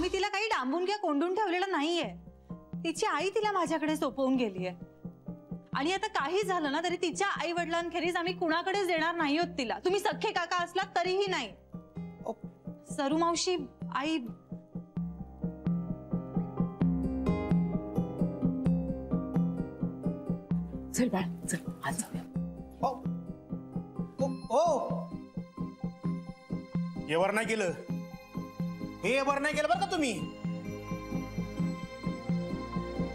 आम्ही तिला काही डांबून किंवा कोंडून ठेवलेलं नाहीये. तिची आई तिला माझ्याकडे सोपवून गेली आहे. आणि आता काही झालं ना तरी तिच्या आई वडिलांखेरीज आम्ही कुणाकडेच देणार नाही होत तिला. तुम्ही सख्खे काका असलात तरीही नाही. सरू मावशी आई चल बाळ चल आज जाऊया. हे वर नाही केलं, हे वर नाही केलं बरं का तुम्ही.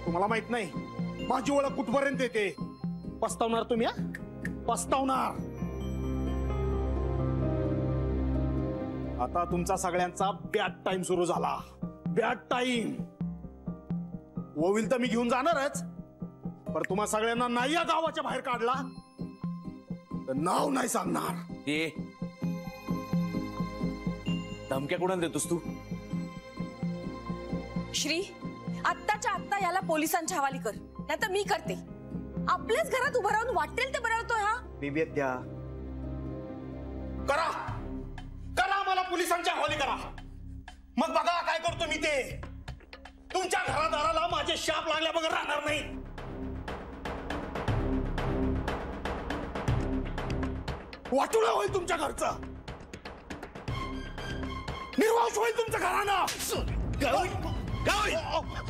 तुम्हाला माहित नाही माझी ओळख कुठपर्यंत येते. पस्तावणार तुम्ही, पस्तावणार. आता तुमचा सगळ्यांचा बॅड टाइम सुरू झाला. बॅड टाइम होईल तर मी घेऊन जाणारच, पण तुम्हा सगळ्यांना नाही या गावाच्या बाहेर काढला तर नाव नाही सांगणार. ते धमक्या कुठून देतोस तू? श्री आत्ताच्या आत्ता याला पोलिसांच्या हवाली कर, नाही तर मी करते. आपल्याच घरात उभं राहून वाटेल ते बरळतोय हा. बीबी द्या करा करा, मला पोलिसांच्या हवाली करा. मग बघा काय करतो मी ते. तुमच्या घरादाराला माझे शाप लागल्या बघा राहणार नाही. वाटुळा होईल तुमच्या घरचा, निर्वास होईल तुमचं घराना.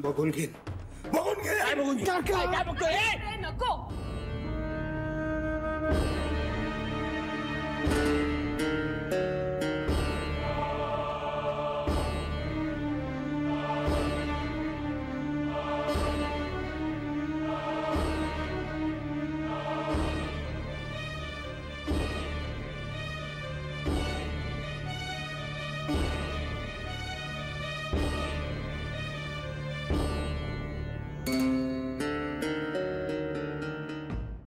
बघून घे, बघून घे. नको